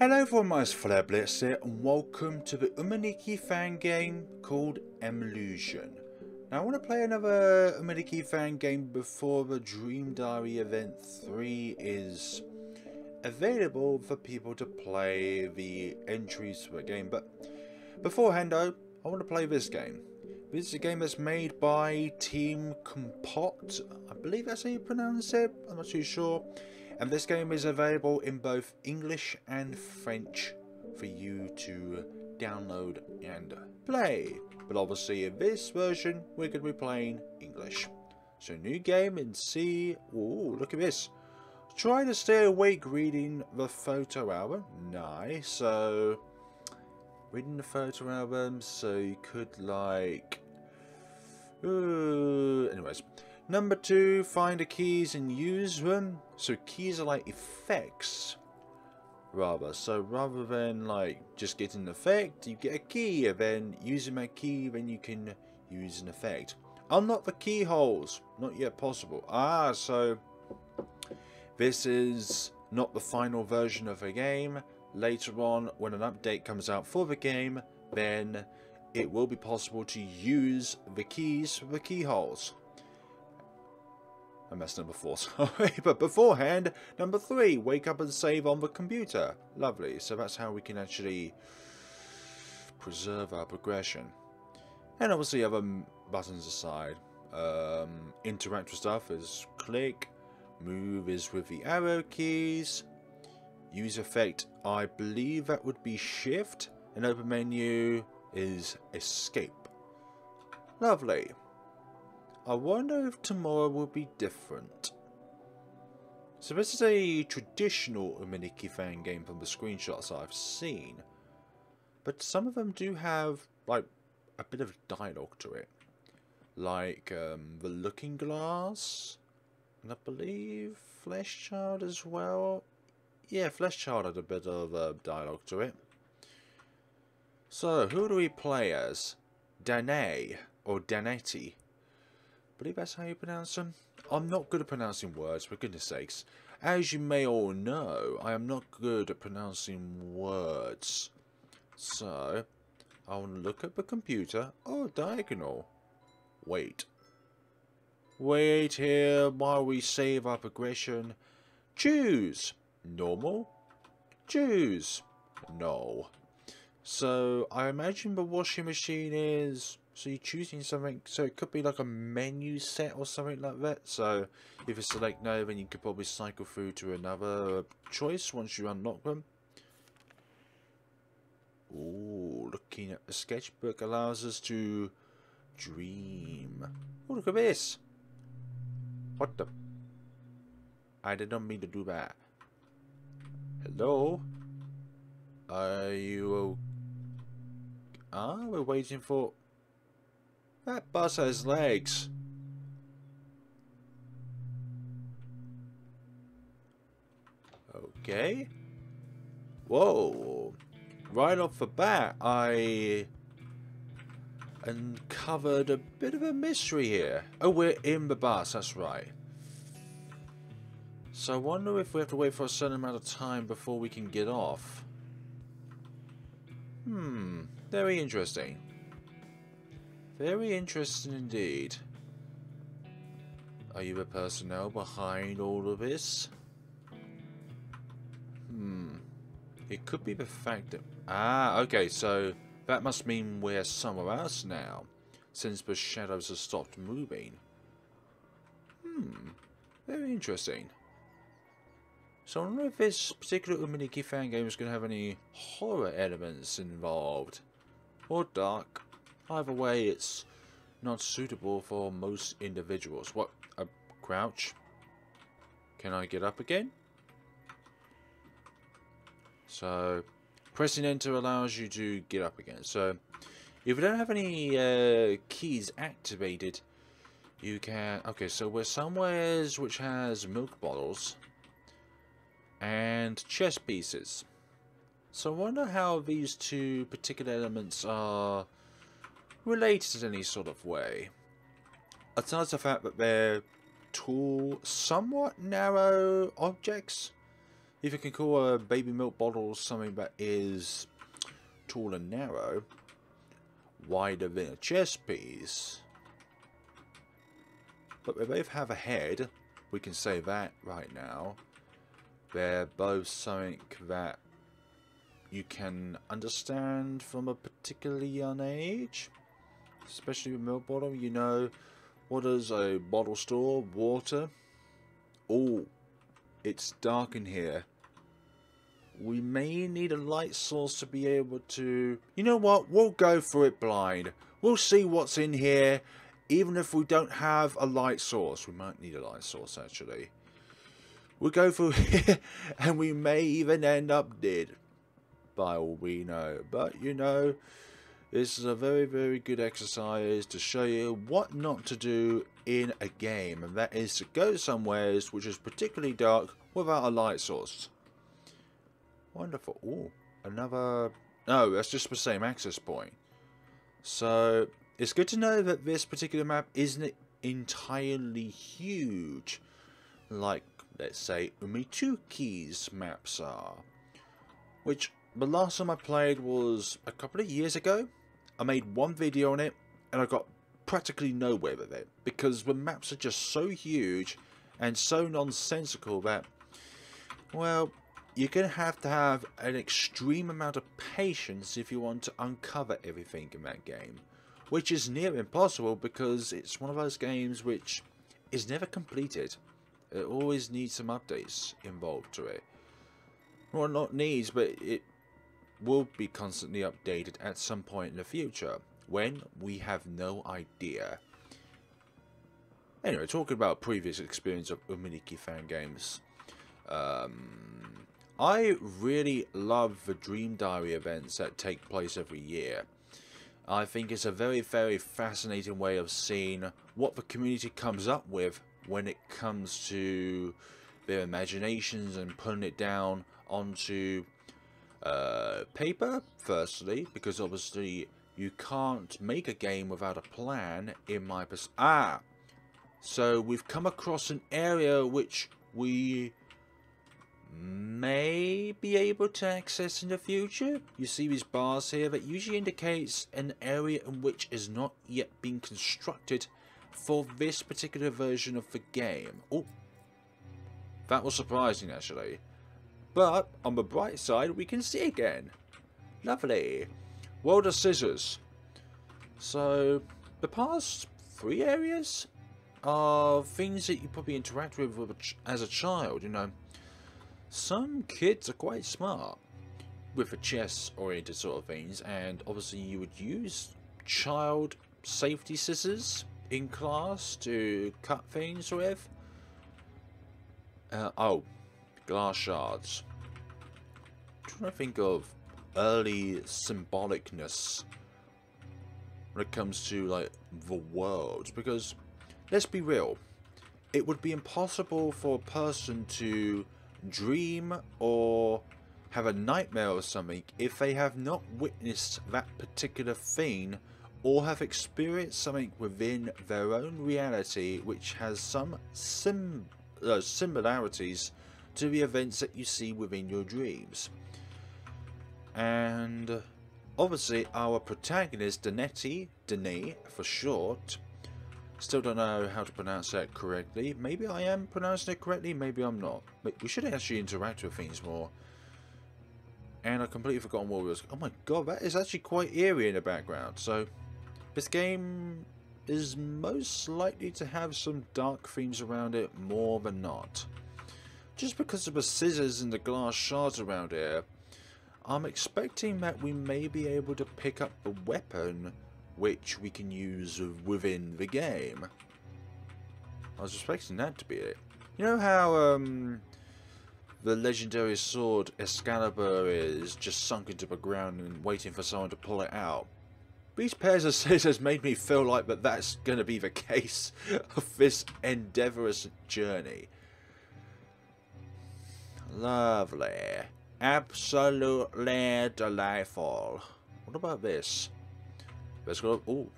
Hello everyone, it's FlareBlitzed here and welcome to the Yume Nikki fan game called Amillusion. Now I want to play another Yume Nikki fan game before the Dream Diary Event 3 is available for people to play the entries for the game, but beforehand though, I want to play this game. This is a game that's made by Team Compote, I believe that's how you pronounce it, I'm not too sure. And this game is available in both English and French for you to download and play. But obviously in this version we're going to be playing English. So new game and see, ooh look at this. Try to stay awake reading the photo album, nice. So reading the photo album, so you could like, anyways. Number 2, find the keys and use them. So keys are like effects, rather. So rather than like just getting an effect, you get a key, and then using that key, then you can use an effect. Unlock the keyholes, not yet possible. Ah, so this is not the final version of the game. Later on, when an update comes out for the game, then it will be possible to use the keys for the keyholes. And that's number 4, sorry. But beforehand, number 3, wake up and save on the computer. Lovely. So that's how we can actually preserve our progression. And obviously other buttons aside. Interact with stuff is click. Move is with the arrow keys. Use effect, I believe that would be shift, and open menu is escape. Lovely. I wonder if tomorrow will be different. So this is a traditional Yume Nikki fan game from the screenshots I've seen, but some of them do have like a bit of dialogue to it, like the Looking Glass, and I believe Flesh Child as well. Yeah, Flesh Child had a bit of dialogue to it. So, who do we play as? Danaë, or Danette. I believe that's how you pronounce them. I'm not good at pronouncing words, for goodness sakes. As you may all know, I am not good at pronouncing words. So, I'll look at the computer. Oh, diagonal. Wait. Wait here while we save our progression. Choose. Normal? Choose. No. So I imagine the washing machine is, so you're choosing something, so it could be like a menu set or something like that. So if you select no, then you could probably cycle through to another choice once you unlock them. Ooh, looking at the sketchbook allows us to dream. Oh, look at this. What the? I did not mean to do that. Hello? Are you... Ah, we're waiting for... That bus has legs. Okay. Whoa. Right off the bat, I uncovered a bit of a mystery here. Oh, we're in the bus, that's right. So I wonder if we have to wait for a certain amount of time before we can get off. Hmm, very interesting. Very interesting indeed. Are you the personnel behind all of this? Hmm, it could be the fact that... Ah, okay, so that must mean we're somewhere else now, since the shadows have stopped moving. Hmm, very interesting. So I wonder if this particular Yume Nikki fan game is going to have any horror elements involved. Or dark. Either way, it's not suitable for most individuals. What? A crouch? Can I get up again? So, pressing enter allows you to get up again. So, if you don't have any keys activated, you can... Okay, so we're somewhere which has milk bottles and chess pieces. So I wonder how these two particular elements are related in any sort of way. Aside from the fact that they're tall, somewhat narrow objects, if you can call a baby milk bottle something that is tall and narrow, wider than a chess piece, but they both have a head, we can say that right now. They're both something that you can understand from a particularly young age, especially with milk bottle. You know, what does a bottle store? Water. Oh, it's dark in here. We may need a light source to be able to... You know what? We'll go for it blind. We'll see what's in here. Even if we don't have a light source. We might need a light source, actually. We'll go for here. And we may even end up dead. By all we know. But, you know, this is a very, very good exercise to show you what not to do in a game. And that is to go somewheres which is particularly dark without a light source. Wonderful. Ooh, another... No, that's just the same access point. So, it's good to know that this particular map isn't entirely huge, like, let's say, Umituki's maps are. Which, the last time I played was a couple of years ago. I made one video on it, and I got practically nowhere with it, because the maps are just so huge and so nonsensical that, well... You're going to have an extreme amount of patience if you want to uncover everything in that game. Which is near impossible because it's one of those games which is never completed. It always needs some updates involved to it. Well, not needs, but it will be constantly updated at some point in the future. When? We have no idea. Anyway, talking about previous experience of Yume Nikki Fangames. I really love the Dream Diary events that take place every year. I think it's a very, very fascinating way of seeing what the community comes up with when it comes to their imaginations and putting it down onto paper, firstly, because obviously you can't make a game without a plan in my perspective. Ah! So we've come across an area which we... may be able to access in the future. You see these bars here that usually indicates an area in which is not yet been constructed for this particular version of the game. Oh, that was surprising actually. But on the bright side, we can see again. Lovely. World of Scissors. So the past three areas are things that you probably interact with as a child, you know. Some kids are quite smart with a chess-oriented sort of things, and obviously you would use child safety scissors in class to cut things with. Oh, glass shards. I'm trying to think of early symbolicness when it comes to like the world, because let's be real, it would be impossible for a person to dream or have a nightmare or something if they have not witnessed that particular thing or have experienced something within their own reality which has some similarities to the events that you see within your dreams. And obviously our protagonist Danaë for short, still don't know how to pronounce that correctly. Maybe I am pronouncing it correctly, maybe I'm not. But we should actually interact with things more. And I completely forgotten what we was... Oh my god, that is actually quite eerie in the background. So, this game is most likely to have some dark themes around it more than not. Just because of the scissors and the glass shards around here, I'm expecting that we may be able to pick up the weapon which we can use within the game. I was expecting that to be it. You know how the legendary sword Excalibur is just sunk into the ground and waiting for someone to pull it out? These pairs of scissors made me feel like that that's going to be the case of this endeavorous journey. Lovely. Absolutely delightful. What about this? Let's go. Oh,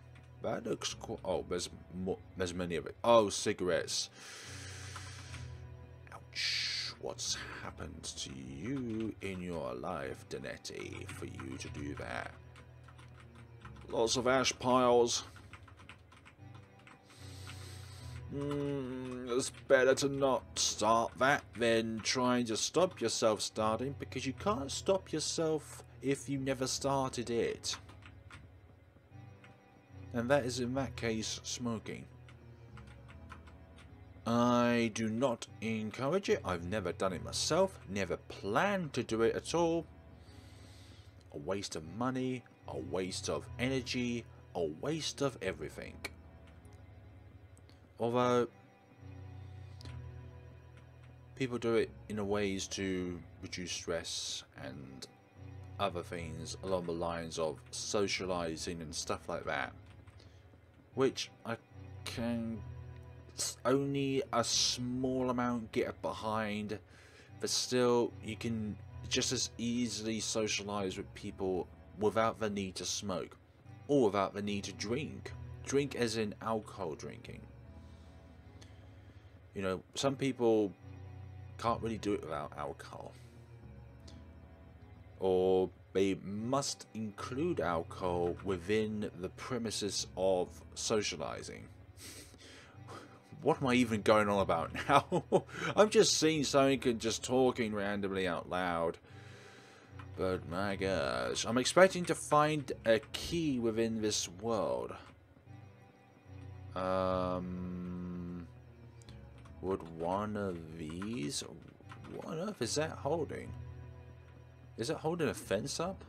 that looks cool. Oh, there's more, there's many of it. Oh, cigarettes. Ouch. what's happened to you in your life, Danette, for you to do that. Lots of ash piles. It's better to not start that than trying to stop yourself starting, because you can't stop yourself if you never started it. And that is, in that case, smoking. I do not encourage it. I've never done it myself, never planned to do it at all. A waste of money, a waste of energy, a waste of everything. Although people do it in ways to reduce stress and other things along the lines of socializing and stuff like that, which I can only a small amount get behind, but still you can just as easily socialize with people without the need to smoke or without the need to drink as in alcohol drinking. You know, some people can't really do it without alcohol, or they must include alcohol within the premises of socializing. What am I even going on about now? I'm just seeing something and just talking randomly out loud. But my gosh, I'm expecting to find a key within this world. Would one of these... What on earth is that holding? Is it holding a fence up?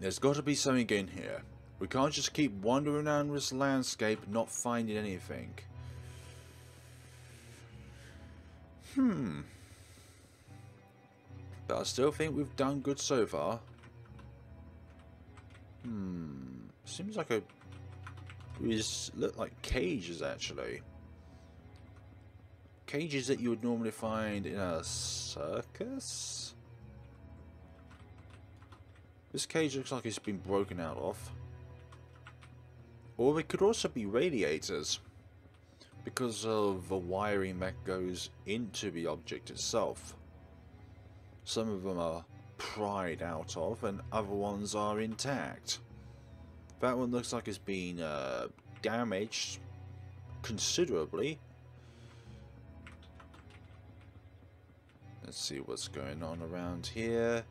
There's got to be something in here. We can't just keep wandering around this landscape not finding anything. But I still think we've done good so far. Seems like a... These look like cages, actually. Cages that you would normally find in a circus? This cage looks like it's been broken out off. Or it could also be radiators, because of the wiring that goes into the object itself. Some of them are pried out of, and other ones are intact. That one looks like it's been damaged considerably. Let's see what's going on around here.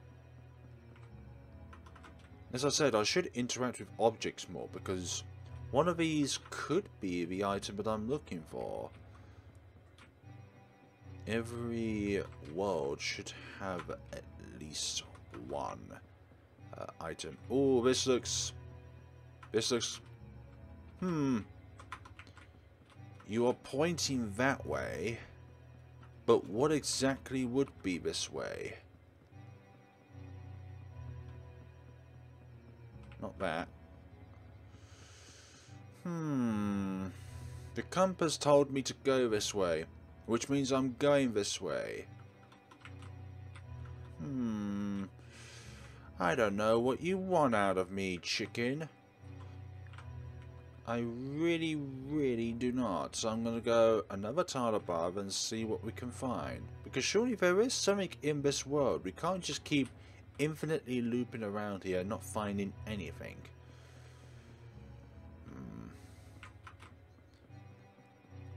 As I said, I should interact with objects more, because one of these could be the item that I'm looking for. Every world should have at least one item. Oh, this looks... You are pointing that way, but what exactly would be this way? Not that. The compass told me to go this way, which means I'm going this way. I don't know what you want out of me, chicken. I really, really do not. So I'm going to go another tile above and see what we can find. Because surely there is something in this world. We can't just keep infinitely looping around here, not finding anything.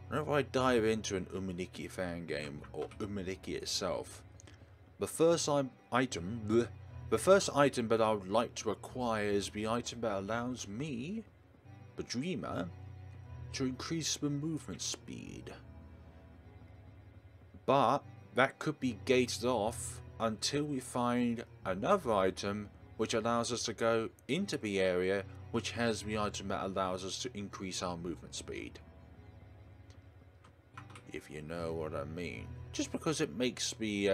Whenever I dive into an Yume Nikki Fangame or Yume Nikki itself, the first item that I would like to acquire is the item that allows me, the dreamer, to increase the movement speed, but that could be gated off until we find another item which allows us to go into the area which has the item that allows us to increase our movement speed, if you know what I mean, just because it makes the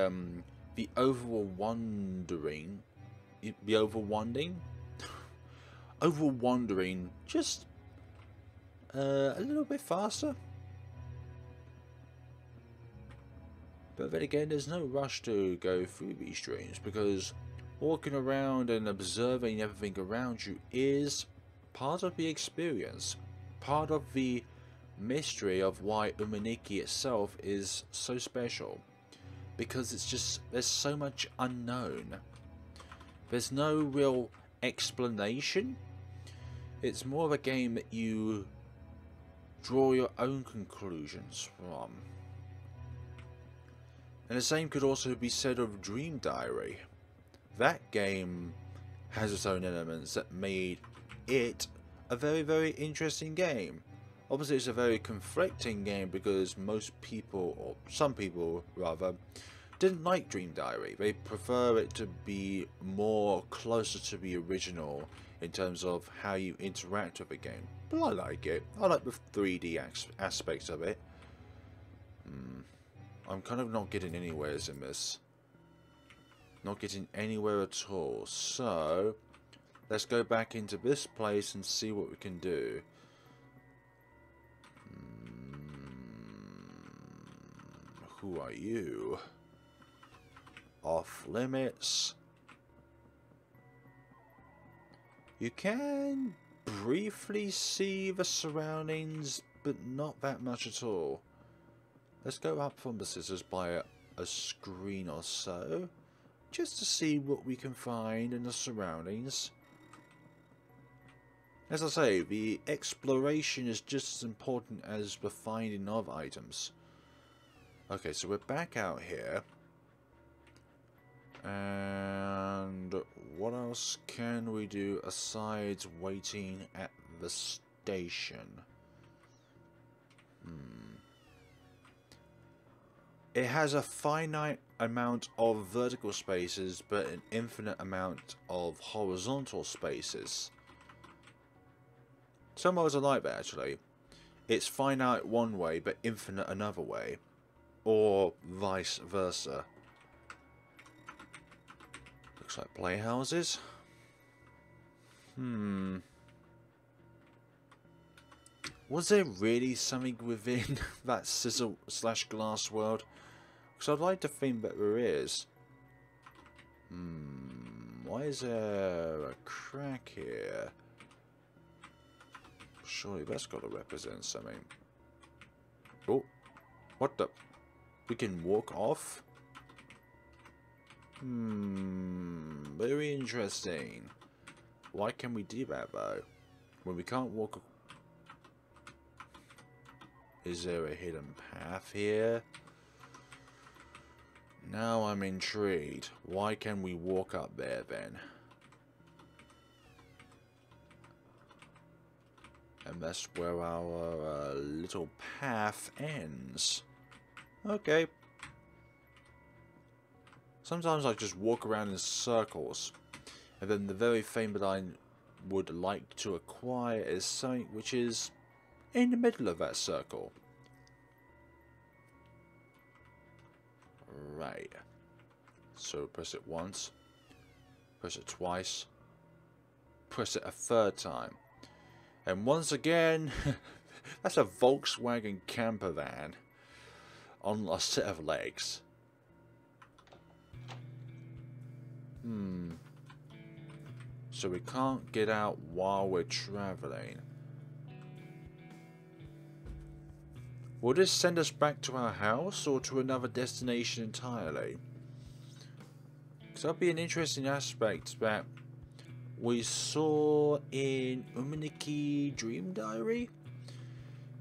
overwandering just a little bit faster. But then again, there's no rush to go through these dreams, because walking around and observing everything around you is part of the experience, part of the mystery of why Yume Nikki itself is so special, because it's just, there's so much unknown. There's no real explanation. It's more of a game that you draw your own conclusions from. And the same could also be said of Dream Diary. That game has its own elements that made it a very, very interesting game. Obviously it's a very conflicting game because most people, or some people rather, didn't like Dream Diary. They prefer it to be more closer to the original in terms of how you interact with the game. But I like it. I like the 3D aspects of it. I'm kind of not getting anywhere in this. Not getting anywhere at all. So, let's go back into this place and see what we can do. Who are you? Off limits. You can briefly see the surroundings, but not that much at all. Let's go up from the scissors by a screen or so, just to see what we can find in the surroundings. As I say, the exploration is just as important as the finding of items. Okay, so we're back out here. And what else can we do aside waiting at the station? It has a finite amount of vertical spaces, but an infinite amount of horizontal spaces. Some of us are like that, actually. It's finite one way, but infinite another way. Or vice versa. Looks like playhouses. Was there really something within that scissor/glass world? Because I'd like to think that there is. Why is there a crack here? Surely that's got to represent something. Oh, what the? We can walk off? Very interesting. Why can we do that though? When we can't walk. Is there a hidden path here? Now I'm intrigued. Why can we walk up there then? And that's where our little path ends. Okay. Sometimes I just walk around in circles. And then the very thing that I would like to acquire is something which is in the middle of that circle. Right. So press it once. Press it twice. Press it a third time. And once again, that's a Volkswagen camper van on a set of legs. So we can't get out while we're traveling. Will this send us back to our house or to another destination entirely? Because that'd be an interesting aspect that we saw in Yume Nikki Dream Diary.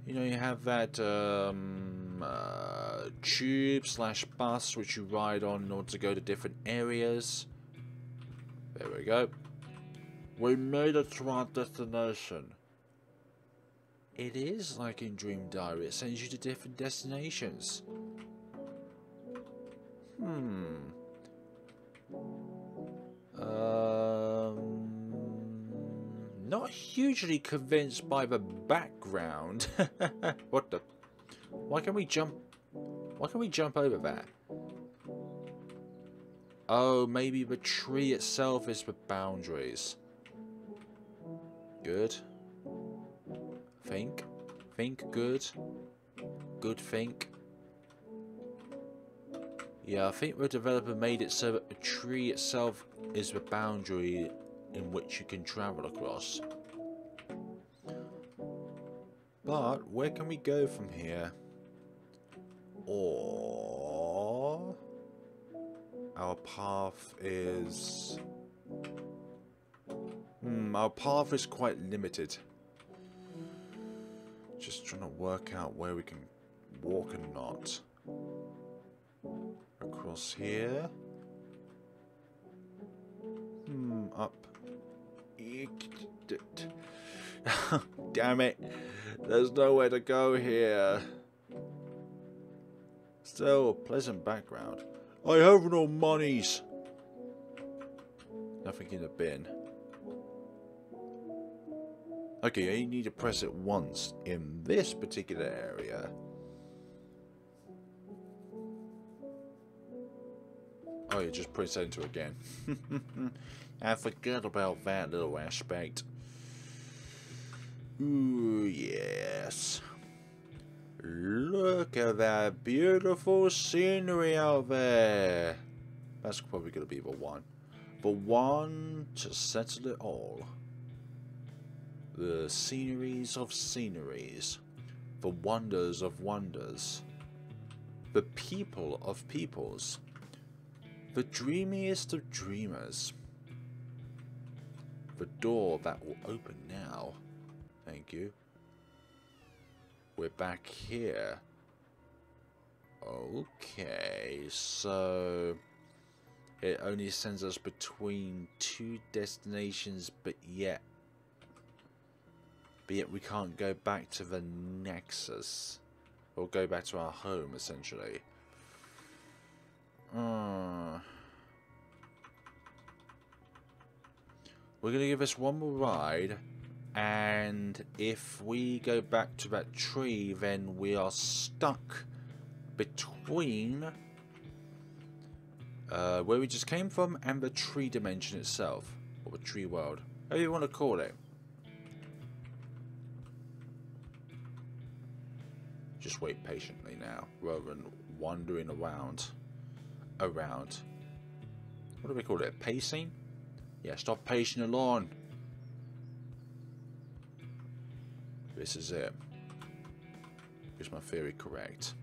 You know, you have that tube/bus which you ride on in order to go to different areas. There we go. We made it to our destination. It is like in Dream Diary, it sends you to different destinations. Not hugely convinced by the background. What the? Why can we jump over that? Oh, maybe the tree itself is the boundaries. Good. Think good think. Yeah, I think the developer made it so that the tree itself is the boundary in which you can travel across. But where can we go from here? Or our path is quite limited. Just trying to work out where we can walk and not. Across here. Up. Damn it. There's nowhere to go here. Still a pleasant background. I have no monies. Nothing in the bin. Okay, you need to press it once in this particular area. Oh, you just press enter again. I forgot about that little aspect. Ooh, yes. Look at that beautiful scenery out there. That's probably going to be the one. The one to settle it all. The sceneries of sceneries, the wonders of wonders, the people of peoples, the dreamiest of dreamers, the door that will open now. Thank you. We're back here. Okay, so it only sends us between two destinations, but yet we can't go back to the Nexus. Or go back to our home, essentially. We're going to give this one more ride. And if we go back to that tree, then we are stuck between where we just came from and the tree dimension itself. Or the tree world. However you want to call it. Just wait patiently now, rather than wandering around. What do we call it? Pacing? Yeah, stop pacing along. This is it. Is my theory correct?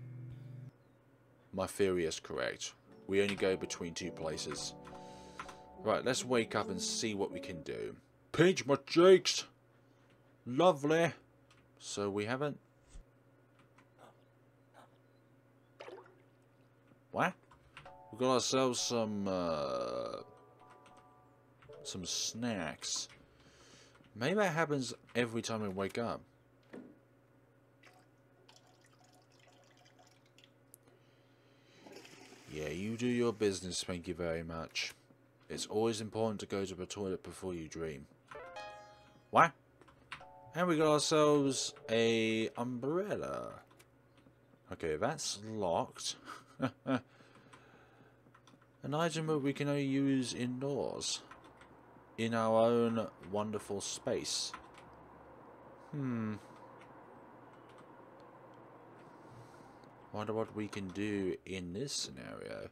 My theory is correct. We only go between two places. Right, let's wake up and see what we can do. Pinch my cheeks! Lovely! So we haven't... What? We got ourselves some snacks. Maybe that happens every time we wake up. Yeah, you do your business, thank you very much. It's always important to go to the toilet before you dream. What? And we got ourselves an umbrella. Okay, that's locked. An item that we can only use indoors in our own wonderful space. Wonder what we can do in this scenario.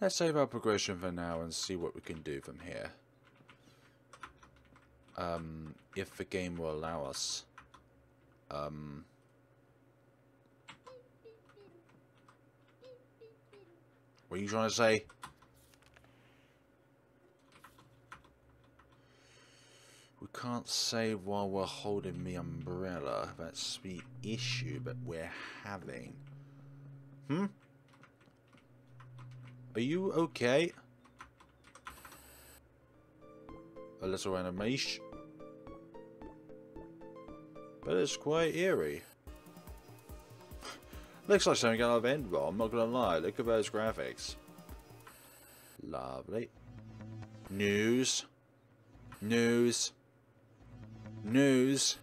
Let's save our progression for now and see what we can do from here. If the game will allow us. What are you trying to say? We can't save while we're holding the umbrella. That's the issue that we're having. Are you okay? A little animation. But it's quite eerie. Looks like something out of Enron, I'm not gonna lie. Look at those graphics. Lovely. News. News. News.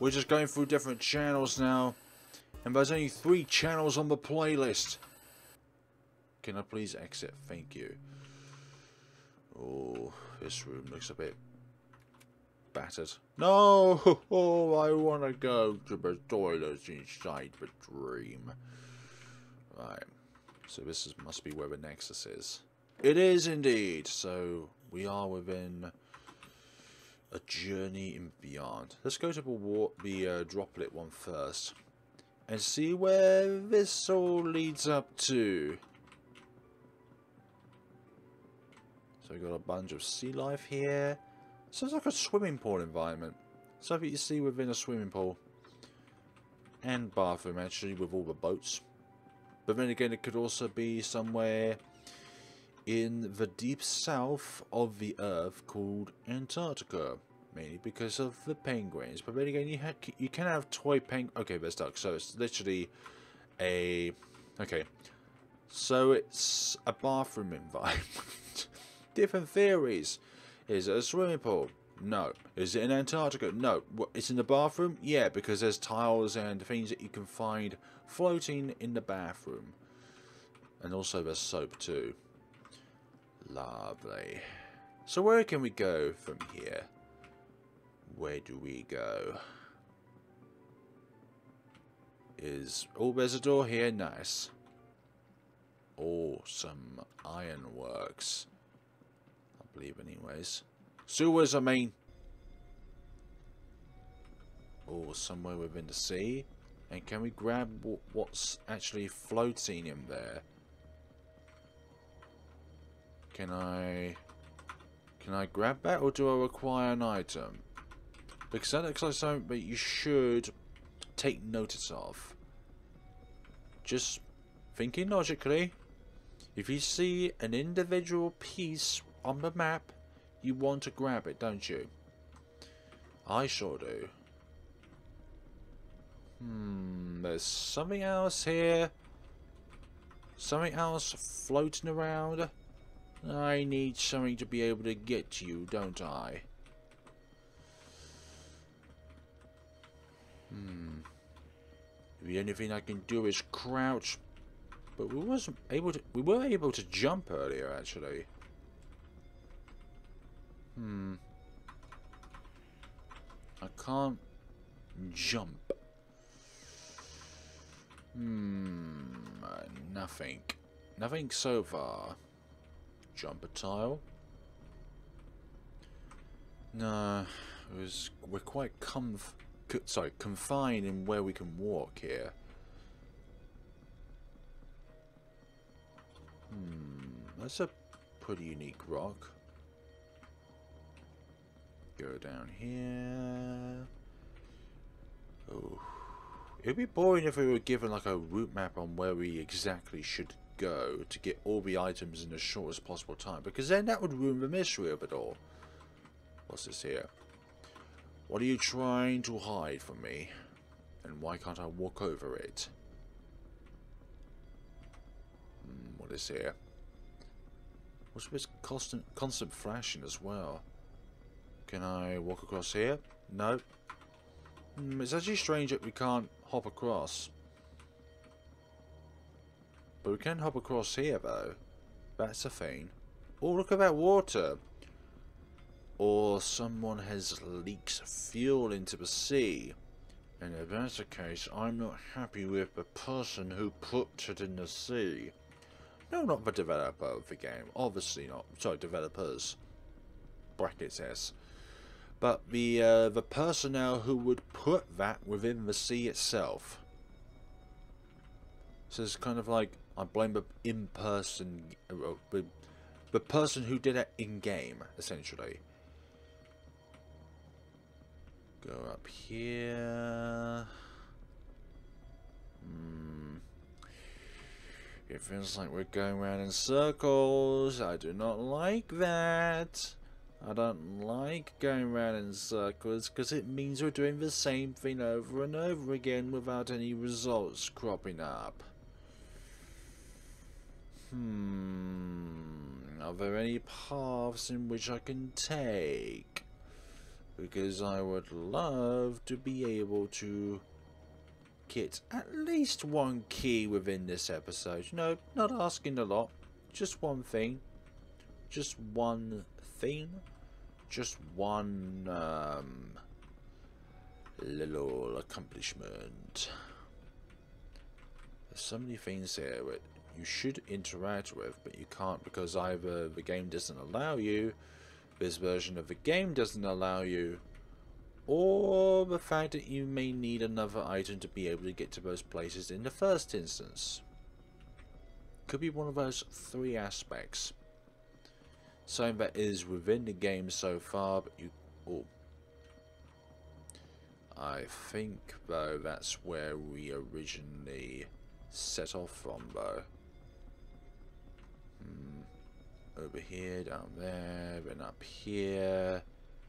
We're just going through different channels now. And there's only 3 channels on the playlist. Can I please exit? Thank you. Oh, this room looks a bit... battered. No! Oh, I want to go to the toilets inside the dream. Right. So this must be where the Nexus is. It is indeed. So we are within a journey and beyond. Let's go to the droplet one first and see where this all leads up to. So we've got a bunch of sea life here. Sounds like a swimming pool environment. Something you see within a swimming pool. And bathroom, actually, with all the boats. But then again, it could also be somewhere in the deep south of the earth called Antarctica. Mainly because of the penguins. But then again, you can have toy penguins. Okay, they're stuck. So it's literally a... Okay. So it's a bathroom environment. Different theories. Is it a swimming pool? No. Is it in Antarctica? No. What, it's in the bathroom? Yeah, because there's tiles and things that you can find floating in the bathroom. And also there's soap too. Lovely. So where can we go from here? Where do we go? Is... Oh, there's a door here. Nice. Awesome. Ironworks. I believe anyways. Sewers, I mean. Or somewhere within the sea. And can we grab what's actually floating in there? Can I grab that, or do I require an item? Because that looks like something that you should take notice of. Just thinking logically. If you see an individual piece on the map, you want to grab it, don't you? I sure do. There's something else here. Something else floating around. I need something to be able to get to you, don't I? The only thing I can do is crouch. But we were able to jump earlier, actually. I can't jump. Nothing. Nothing so far. Jump a tile. No, we're quite confined in where we can walk here. That's a pretty unique rock. Go down here. Oh, it'd be boring if we were given like a route map on where we exactly should go to get all the items in the shortest possible time, because then that would ruin the mystery of it all. What's this here? What are you trying to hide from me? And why can't I walk over it? What is here? What's this constant flashing as well? Can I walk across here? No. It's actually strange that we can't hop across. But we can hop across here, though. That's a thing. Oh, look at that water. Or someone has leaked fuel into the sea. And if that's the case, I'm not happy with the person who put it in the sea. No, not the developer of the game. Obviously not. Sorry, developers. Brackets S. But the personnel who would put that within the sea itself. So it's kind of like I blame the the person who did it in game, essentially. Go up here. It feels like we're going around in circles. I do not like that. I don't like going around in circles because it means we're doing the same thing over and over again without any results cropping up. Are there any paths in which I can take? Because I would love to be able to get at least one key within this episode. No, not asking a lot. Just one thing. Just one thing. Just one little accomplishment. There's so many things here, but you should interact with, but you can't because either the game doesn't allow you, this version of the game doesn't allow you, or the fact that you may need another item to be able to get to those places in the first instance. Could be one of those three aspects. Something that is within the game so far, but you... Oh. I think, though, that's where we originally set off from, though. Over here, down there, then up here.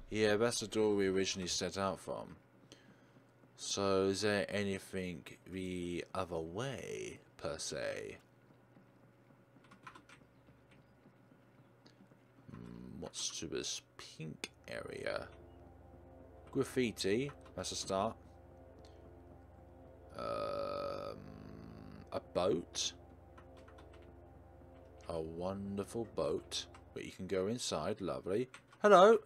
Yeah, that's the door we originally set out from. So, is there anything the other way, per se? What's to this pink area? Graffiti, that's a start. A boat. A wonderful boat. But you can go inside, lovely. Hello!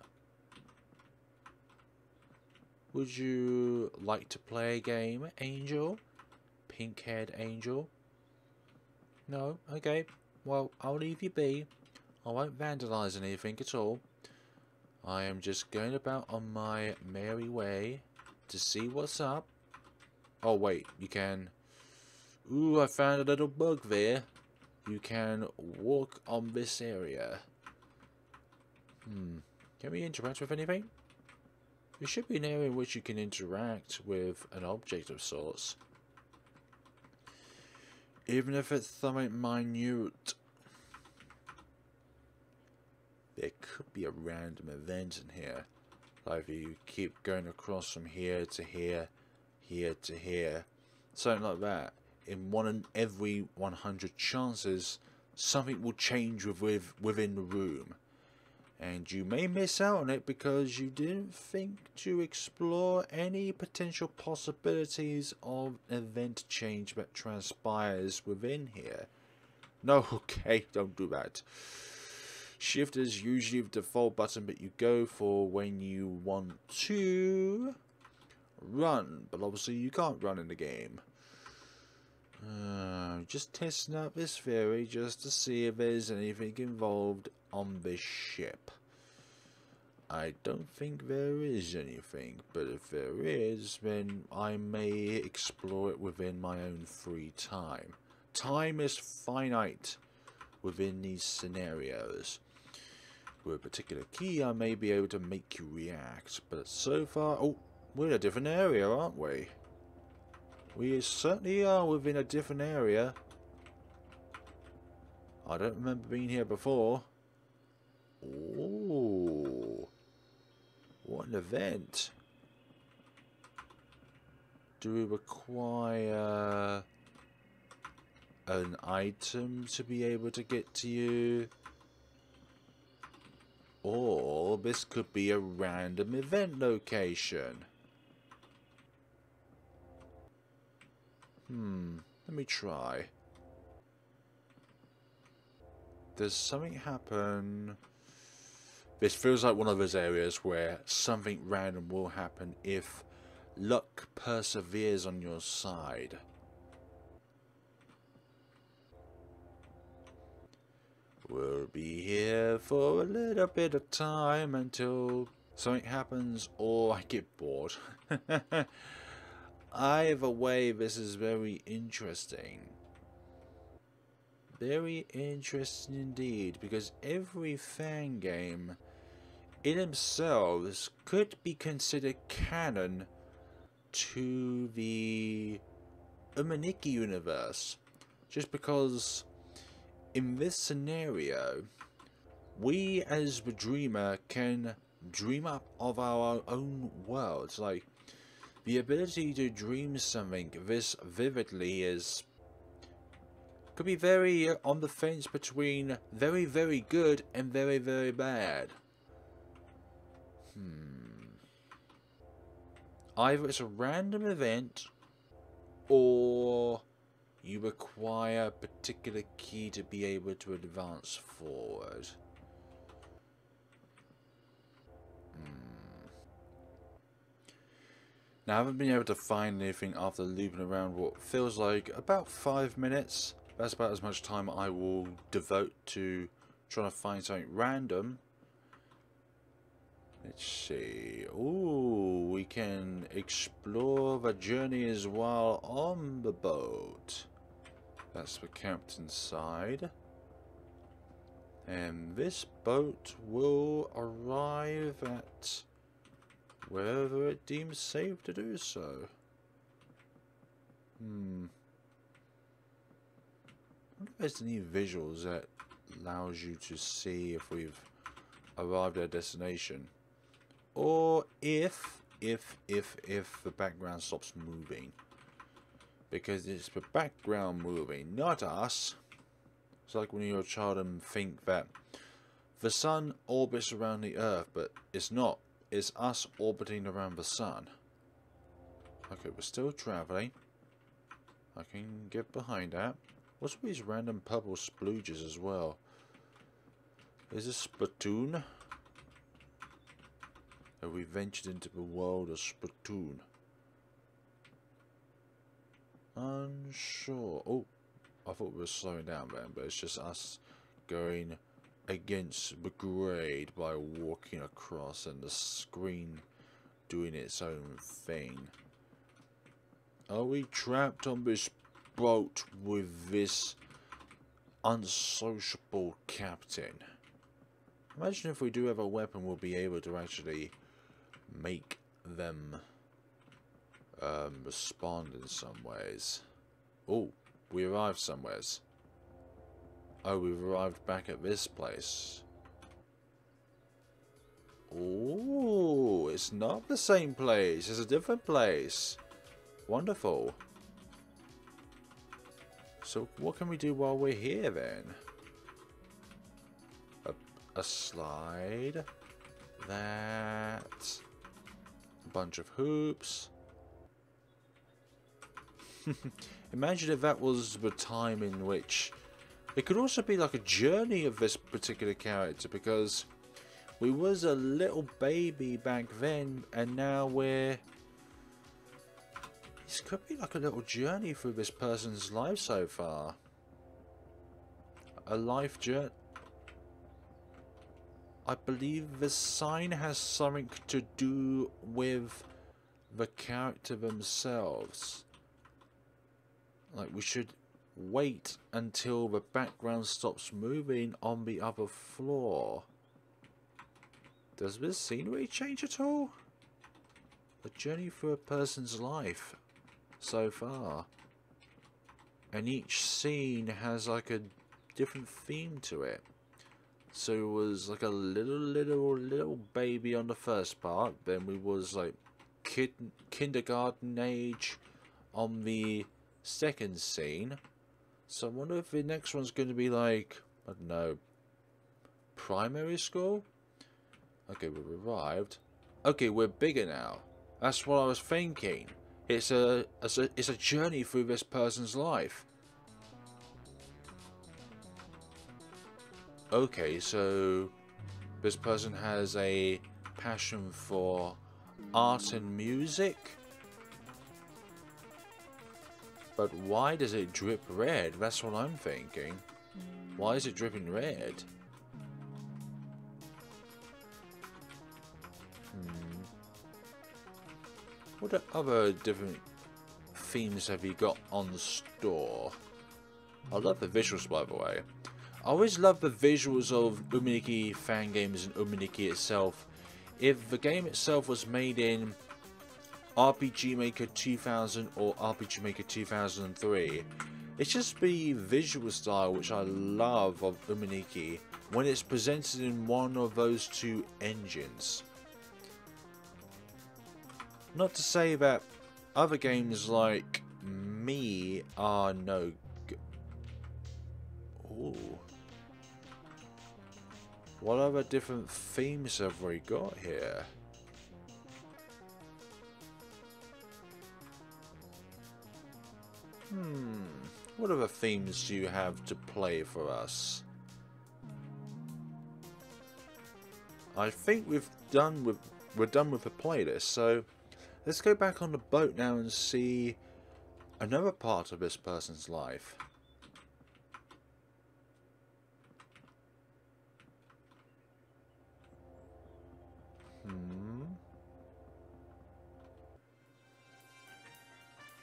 Would you like to play a game, Angel? Pink-haired Angel? No? Okay. Well, I'll leave you be. I won't vandalise anything at all. I am just going about on my merry way to see what's up. Oh wait, you can... Ooh, I found a little bug there. You can walk on this area. Can we interact with anything? There should be an area in which you can interact with an object of sorts. Even if it's something minute. There could be a random event in here. Like you keep going across from here to here, here to here. Something like that. In one and every 100 chances, something will change within the room. And you may miss out on it because you didn't think to explore any potential possibilities of event change that transpires within here. No, okay, don't do that. Shift is usually the default button, but you go for when you want to run. But obviously you can't run in the game. Just testing out this theory just to see if there's anything involved on this ship. I don't think there is anything, but if there is, then I may explore it within my own free time. Time is finite within these scenarios. With a particular key, I may be able to make you react, but so far... Oh, we're in a different area, aren't we? We certainly are within a different area. I don't remember being here before. Ooh. What an event. Do we require an item to be able to get to you? Or this could be a random event location. Let me try. Does something happen? This feels like one of those areas where something random will happen if luck perseveres on your side. We'll be here for a little bit of time until something happens or I get bored. Either way, this is very interesting. Very interesting indeed, because every fan game in themselves could be considered canon to the Yume Nikki universe. Just because in this scenario, we as the dreamer can dream up of our own worlds. Like, the ability to dream something this vividly is... could be very on the fence between very, very good and very, very bad. Either it's a random event, or you require a particular key to be able to advance forward. Now, I haven't been able to find anything after looping around what feels like about 5 minutes. That's about as much time I will devote to trying to find something random. Let's see. Ooh, we can explore the journeys while on the boat. That's the captain's side. And this boat will arrive at wherever it deems safe to do so. I wonder if there's any visuals that allows you to see if we've arrived at our destination. Or if the background stops moving. Because it's the background moving, not us. It's like when you're a child and think that the sun orbits around the earth, but it's not. It's us orbiting around the sun. Okay, we're still traveling. I can get behind that. What's with these random purple splooges as well? Is this Splatoon? Have we ventured into the world of Splatoon? Unsure. Oh, I thought we were slowing down then, but it's just us going against the grade by walking across and the screen doing its own thing. Are we trapped on this boat with this unsociable captain? Imagine if we do have a weapon, we'll be able to actually make them respond in some ways. Oh, we arrived somewheres. Oh, we've arrived back at this place. Oh, it's not the same place. It's a different place. Wonderful. So what can we do while we're here then? A slide. That. A bunch of hoops. Imagine if that was the time in which... It could also be like a journey of this particular character, because we was a little baby back then and now we're... This could be like a little journey through this person's life so far. A life journey. I believe the sign has something to do with the character themselves. Like we should... Wait until the background stops moving on the other floor. Does this scenery change at all? The journey through a person's life so far. And each scene has like a different theme to it. So it was like a little baby on the first part. Then we was like kindergarten age on the second scene. So I wonder if the next one's going to be like, I don't know, primary school? Okay, we've arrived. Okay, we're bigger now. That's what I was thinking. It's a journey through this person's life. Okay, so this person has a passion for art and music. But why does it drip red? That's what I'm thinking. Why is it dripping red? What other different themes have you got on the store? I love the visuals, by the way. I always love the visuals of Yume Nikki Fangames and Yume Nikki itself. If the game itself was made in RPG Maker 2000 or RPG Maker 2003. It's just the visual style which I love of Yume Nikki when it's presented in one of those two engines. Not to say that other games like me are no good. Ooh. What other different themes have we got here? What other themes do you have to play for us? I think we're done with the playlist, so let's go back on the boat now and see another part of this person's life.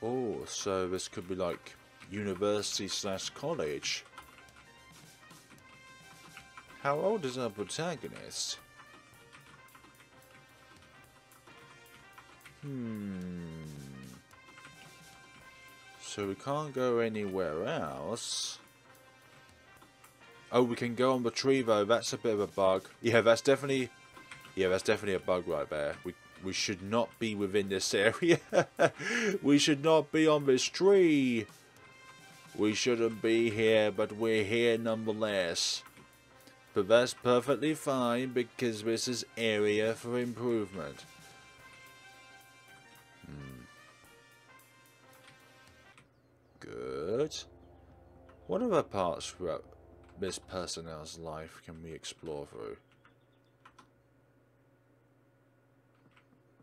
Oh, so this could be like university/college. How old is our protagonist? So we can't go anywhere else. Oh, we can go on the tree though. That's a bit of a bug. Yeah, that's definitely a bug right there. We should not be within this area. We should not be on this tree. We shouldn't be here, but we're here nonetheless. But that's perfectly fine because this is area for improvement. Good. What other parts throughout this personnel's life can we explore through?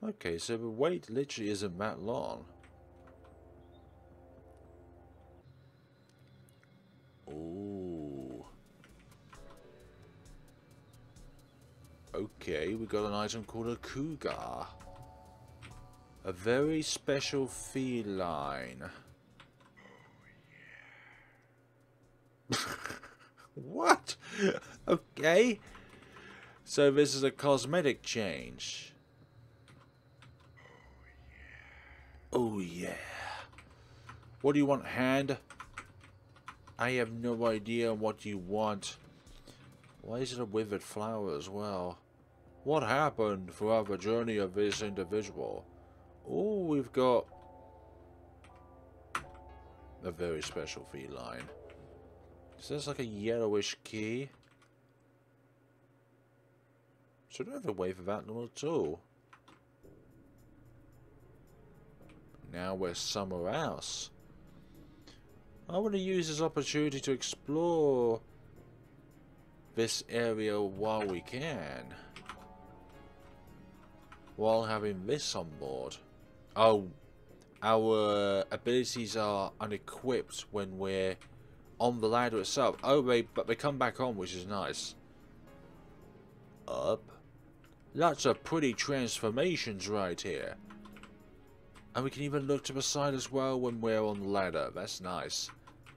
Okay, so the wait literally isn't that long. Ooh. Okay, we got an item called a cougar. A very special feline. What? Okay. So this is a cosmetic change. Oh yeah. What do you want, hand? I have no idea what you want. Why is it a withered flower as well? What happened throughout the journey of this individual? Oh, we've got a very special feline. So that's like a yellowish key. So I don't have to wait for that one at all. Now we're somewhere else. I want to use this opportunity to explore this area while we can. While having this on board. Oh, our abilities are unequipped when we're on the ladder itself. Oh, but they come back on, which is nice. Up. Lots of pretty transformations right here. And we can even look to the side as well when we're on the ladder. That's nice.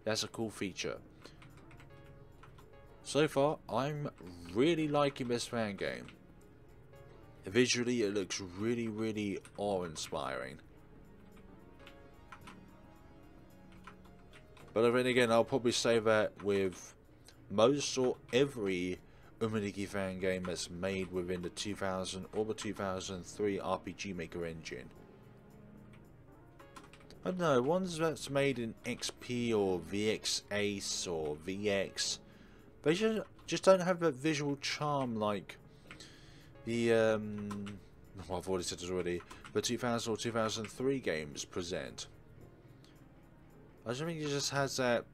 That's a cool feature. So far, I'm really liking this fan game. Visually, it looks really, really awe-inspiring. But then again, I'll probably say that with most or every Yume Nikki fan game that's made within the 2000 or the 2003 RPG Maker engine. I don't know, ones that's made in XP or VXACE or VX, they just don't have that visual charm like the, well, I've already said this already, the 2000 or 2003 games present. I just think it just has that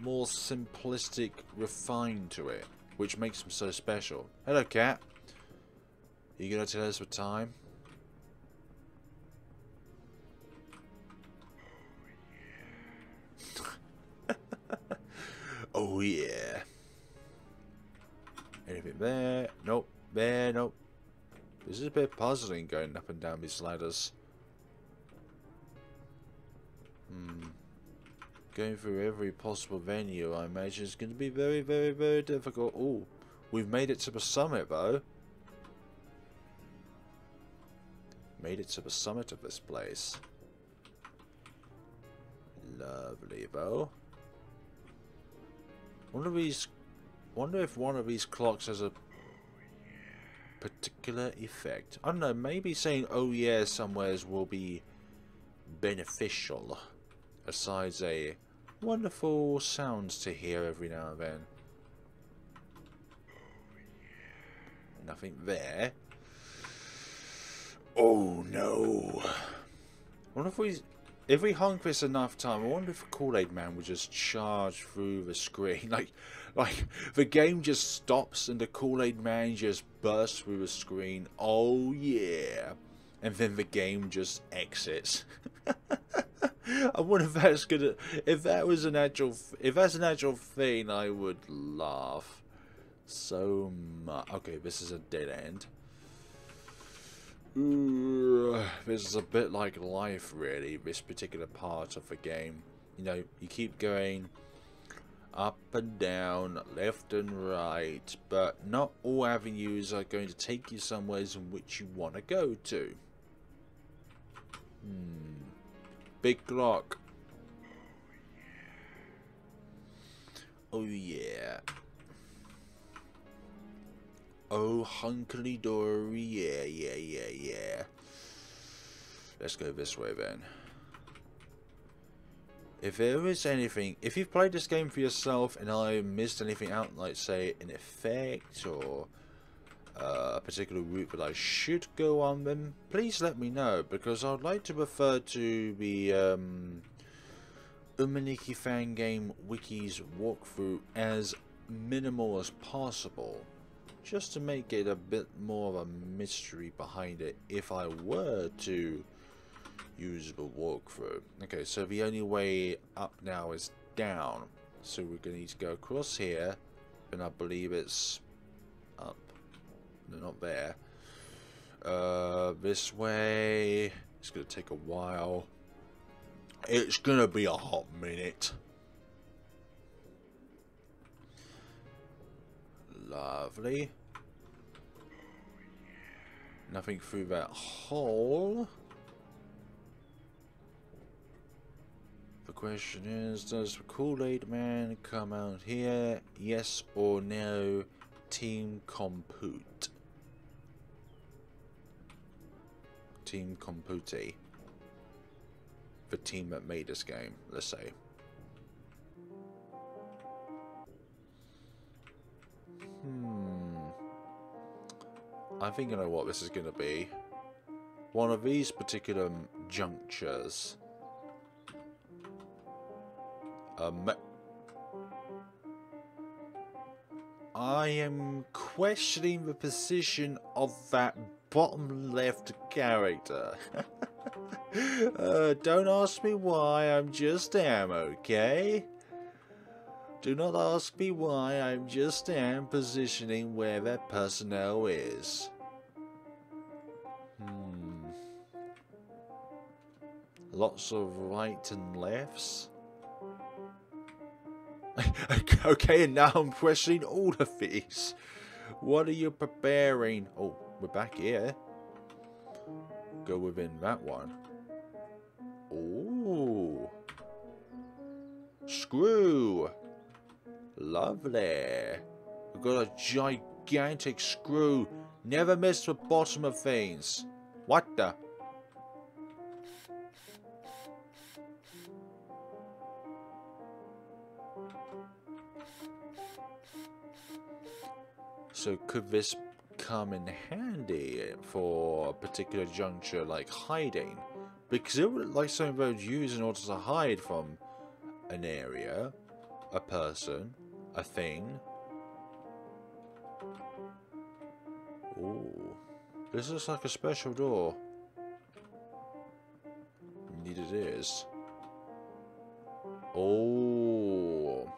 more simplistic refine to it, which makes them so special. Hello, cat. Are you going to tell us the time? Oh yeah. Anything there? Nope. There, nope. This is a bit puzzling going up and down these ladders. Going through every possible venue, I imagine it's going to be very, very, very difficult. Oh, we've made it to the summit though. Made it to the summit of this place. Lovely though. Wonder if one of these clocks has a particular effect. I don't know, maybe saying oh yeah somewheres will be beneficial. Besides a wonderful sounds to hear every now and then. Nothing there. Oh no. Wonder if we honk this enough time, I wonder if the Kool-Aid Man would just charge through the screen. Like the game just stops and the Kool-Aid Man just bursts through the screen. Oh yeah. And then the game just exits. I wonder if that's gonna, if that's an actual thing, I would laugh so much. Okay, this is a dead end. This is a bit like life, really, this particular part of the game. You know, you keep going up and down, left and right, but not all avenues are going to take you somewheres in which you want to go to. Big clock. Oh yeah. Oh hunkily dory, yeah. Let's go this way then. If there is anything, if you've played this game for yourself and I missed anything out, like say an effect or a particular route that I should go on, then please let me know, because I'd like to refer to the Yume Nikki Fangame Wiki's walkthrough as minimal as possible, just to make it a bit more of a mystery behind it if I were to use the walkthrough. Okay, so the only way up now is down, so we're going to need to go across here, and I believe it's up, no, not there, this way. It's going to take a while, it's going to be a hot minute. Lovely. Nothing through that hole. The question is, does the Kool-Aid Man come out here? Yes or no? Team Compote. Team Compote. The team that made this game, let's say. I think I know what this is going to be. One of these particular junctures. I am questioning the position of that bottom left character. Don't ask me why, I'm just am, okay? Do not ask me why, I just am positioning where that personnel is. Lots of right and lefts. Okay, and now I'm questioning all of these. What are you preparing? Oh, we're back here. Go within that one. Ooh. Screw. Lovely. We've got a gigantic screw. Never miss the bottom of things. What the? So could this come in handy for a particular juncture, like hiding? Because it would look like something they would use in order to hide from an area, a person, a thing. Ooh. This looks like a special door. Indeed it is. Oh.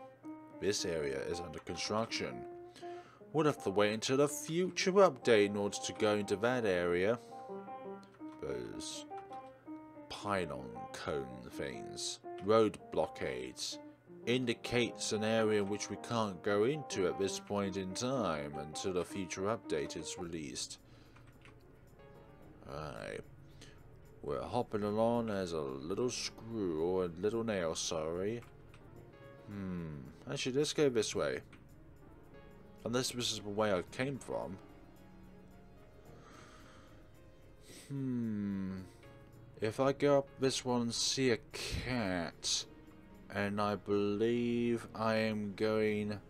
This area is under construction. We'll have to wait until a future update in order to go into that area. Those pylon cone things. Road blockades. Indicates an area which we can't go into at this point in time until a future update is released. Alright. We're hopping along as a little screw, or a little nail, sorry. Actually, let's go this way. Unless this is the way I came from. If I go up this one and see a cat, and I believe I am going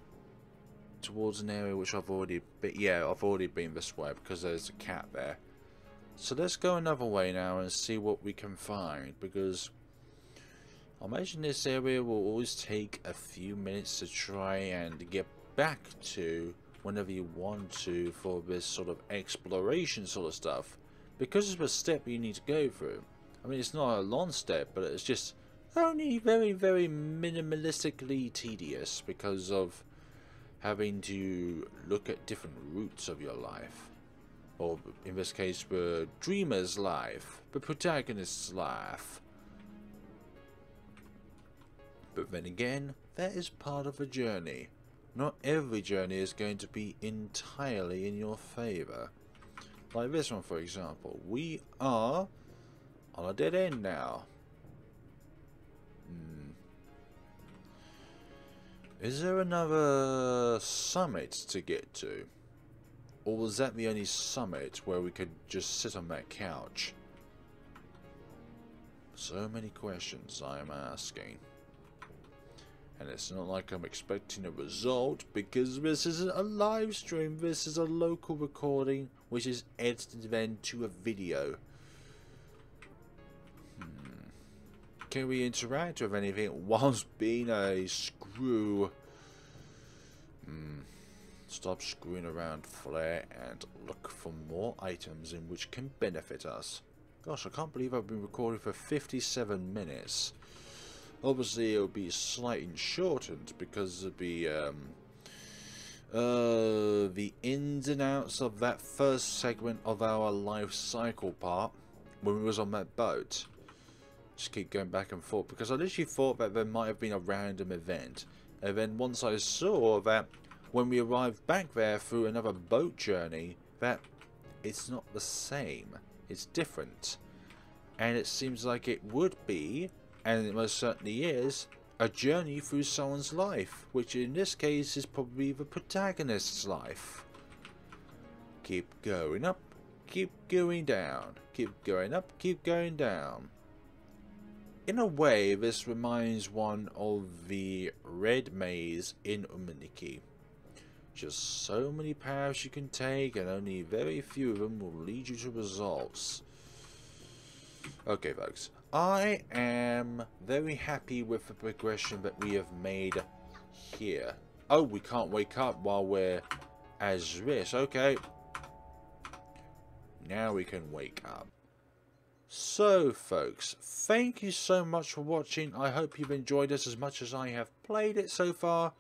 towards an area which I've already been. Yeah, I've already been this way because there's a cat there. So let's go another way now and see what we can find, because I imagine this area will always take a few minutes to try and get back to whenever you want to for this sort of exploration sort of stuff, because it's a step you need to go through. I mean, it's not a long step, but it's just only very, very minimalistically tedious because of having to look at different routes of your life. or in this case the dreamer's life, the protagonist's life. But then again, that is part of the journey. Not every journey is going to be entirely in your favour. Like this one, for example. We are on a dead end now. Is there another summit to get to? Or was that the only summit where we could just sit on that couch? So many questions I'm asking. And it's not like I'm expecting a result, because this isn't a live stream, this is a local recording which is edited then to a video. Can we interact with anything whilst being a screw? Stop screwing around, Flare, and look for more items in which can benefit us. Gosh, I can't believe I've been recording for 57 minutes. Obviously it'll be slightly shortened because of the ins and outs of that first segment of our life cycle part when we was on that boat. Just keep going back and forth, because I literally thought that there might have been a random event, and then once I saw that when we arrived back there through another boat journey, that it's not the same, it's different, and it seems like it would be, and it most certainly is, a journey through someone's life, which in this case is probably the protagonist's life. Keep going up, keep going down, keep going up, keep going down. In a way, this reminds one of the Red Maze in Yume Nikki. Just so many paths you can take, and only very few of them will lead you to results. Okay folks, I am very happy with the progression that we have made here. Oh, we can't wake up while we're as this, okay. Now we can wake up. So folks, thank you so much for watching. I hope you've enjoyed this as much as I have played it so far,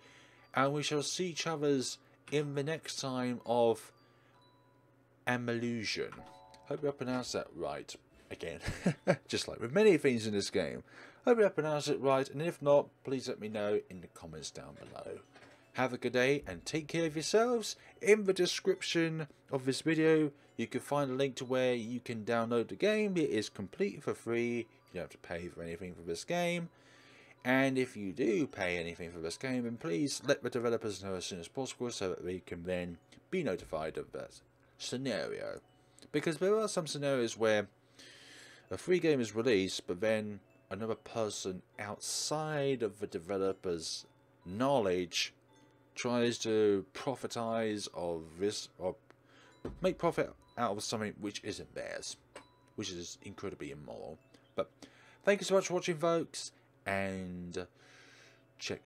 and we shall see each other's in the next time of Amillusion. Hope I pronounced that right again. Just like with many things in this game. Hope I pronounced it right, and if not, please let me know in the comments down below. Have a good day and take care of yourselves. In the description of this video, you can find a link to where you can download the game. It is complete for free. You don't have to pay for anything for this game. And if you do pay anything for this game, then please let the developers know as soon as possible so that they can then be notified of that scenario. Because there are some scenarios where a free game is released, but then another person outside of the developer's knowledge tries to profitize of this, or make profit out of something which isn't theirs, which is incredibly immoral. But thank you so much for watching folks, and check